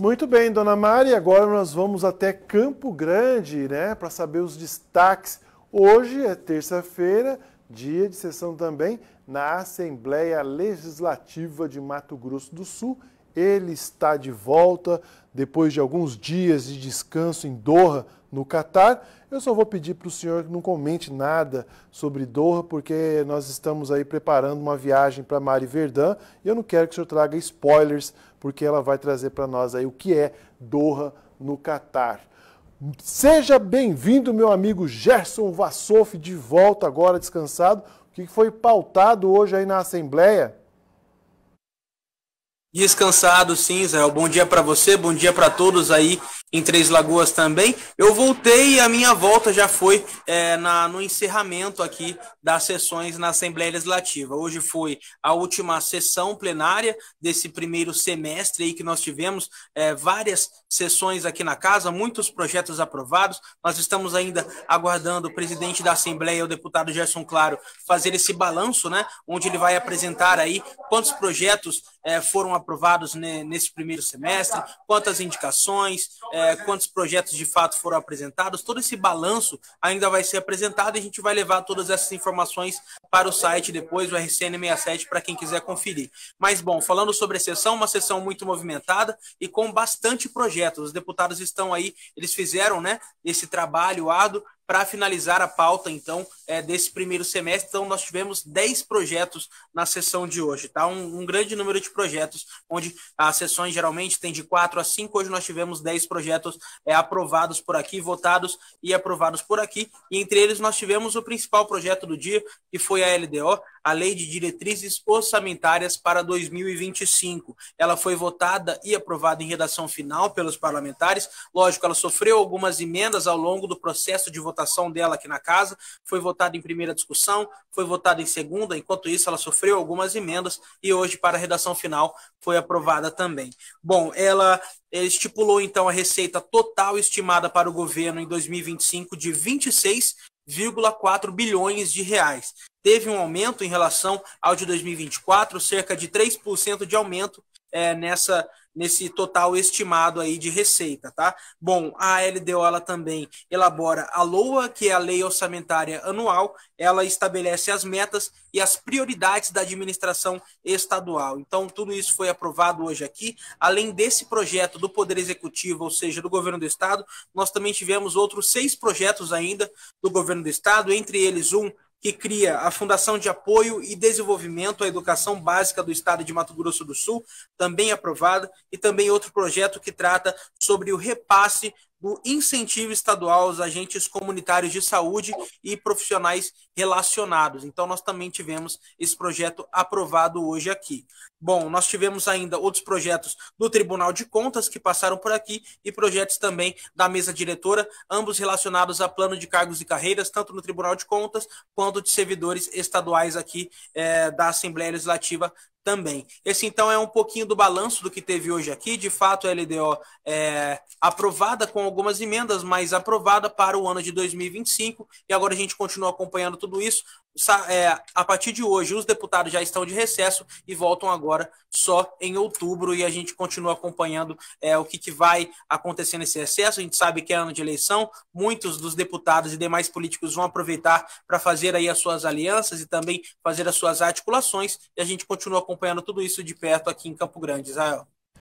Muito bem, dona Mari, agora nós vamos até Campo Grande, né, para saber os destaques. Hoje é terça-feira, dia de sessão também na Assembleia Legislativa de Mato Grosso do Sul. Ele está de volta depois de alguns dias de descanso em Doha, no Catar. Eu só vou pedir para o senhor que não comente nada sobre Doha, porque nós estamos aí preparando uma viagem para Mari Verdã e eu não quero que o senhor traga spoilers, porque ela vai trazer para nós aí o que é Doha, no Catar. Seja bem-vindo, meu amigo Gerson Vassoff, de volta agora descansado. O que foi pautado hoje aí na Assembleia? Descansado, sim, Zé. Bom dia para você, bom dia para todos aí em Três Lagoas também. Eu voltei e a minha volta já foi no encerramento aqui das sessões na Assembleia Legislativa. Hoje foi a última sessão plenária desse primeiro semestre aí que nós tivemos, várias sessões aqui na casa, muitos projetos aprovados. Nós estamos ainda aguardando o presidente da Assembleia, o deputado Gerson Claro, fazer esse balanço, né, onde ele vai apresentar aí quantos projetos foram aprovados nesse primeiro semestre, quantas indicações, quantos projetos de fato foram apresentados. Todo esse balanço ainda vai ser apresentado e a gente vai levar todas essas informações para o site depois, o RCN67, para quem quiser conferir. Mas, bom, falando sobre a sessão, uma sessão muito movimentada e com bastante projetos. Os deputados estão aí, eles fizeram, né, esse trabalho árduo para finalizar a pauta, então, desse primeiro semestre. Então, nós tivemos 10 projetos na sessão de hoje, tá? Um grande número de projetos, onde as sessões geralmente tem de 4 a 5, hoje nós tivemos 10 projetos aprovados por aqui, votados e aprovados por aqui, e entre eles nós tivemos o principal projeto do dia, que foi a LDO, a Lei de Diretrizes Orçamentárias para 2025. Ela foi votada e aprovada em redação final pelos parlamentares. Lógico, ela sofreu algumas emendas ao longo do processo de votação dela aqui na casa, foi votada em primeira discussão, foi votada em segunda, enquanto isso ela sofreu algumas emendas e hoje para a redação final foi aprovada também. Bom, ela estipulou então a receita total estimada para o governo em 2025 de 26,4 bilhões de reais. Teve um aumento em relação ao de 2024, cerca de 3% de aumento nesse total estimado aí de receita, tá? Bom, a LDO ela também elabora a LOA, que é a Lei Orçamentária Anual. Ela estabelece as metas e as prioridades da administração estadual. Então, tudo isso foi aprovado hoje aqui. Além desse projeto do Poder Executivo, ou seja, do Governo do Estado, nós também tivemos outros 6 projetos ainda do Governo do Estado, entre eles um que cria a Fundação de Apoio e Desenvolvimento à Educação Básica do Estado de Mato Grosso do Sul, também aprovada, e também outro projeto que trata sobre o repasse do incentivo estadual aos agentes comunitários de saúde e profissionais relacionados. Então, nós também tivemos esse projeto aprovado hoje aqui. Bom, nós tivemos ainda outros projetos do Tribunal de Contas que passaram por aqui e projetos também da mesa diretora, ambos relacionados a plano de cargos e carreiras, tanto no Tribunal de Contas quanto de servidores estaduais aqui da Assembleia Legislativa também. Esse, então, é um pouquinho do balanço do que teve hoje aqui. De fato, a LDO é aprovada com algumas emendas, mas aprovada para o ano de 2025. E agora a gente continua acompanhando tudo isso. A partir de hoje, os deputados já estão de recesso e voltam agora só em outubro, e a gente continua acompanhando o que vai acontecer nesse recesso. A gente sabe que é ano de eleição, muitos dos deputados e demais políticos vão aproveitar para fazer aí as suas alianças e também fazer as suas articulações, e a gente continua acompanhando tudo isso de perto aqui em Campo Grande, Israel.